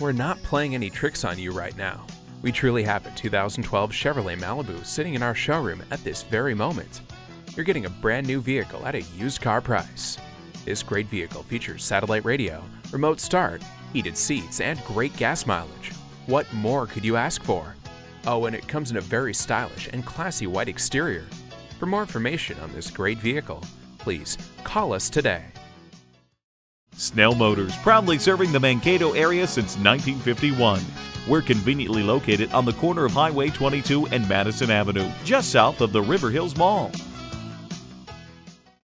We're not playing any tricks on you right now. We truly have a 2012 Chevrolet Malibu sitting in our showroom at this very moment. You're getting a brand new vehicle at a used car price. This great vehicle features satellite radio, remote start, heated seats, and great gas mileage. What more could you ask for? Oh, and it comes in a very stylish and classy white exterior. For more information on this great vehicle, please call us today. Snell Motors, proudly serving the Mankato area since 1951. We're conveniently located on the corner of Highway 22 and Madison Avenue, just south of the River Hills Mall.